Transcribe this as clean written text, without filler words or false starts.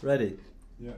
Ready? Yeah.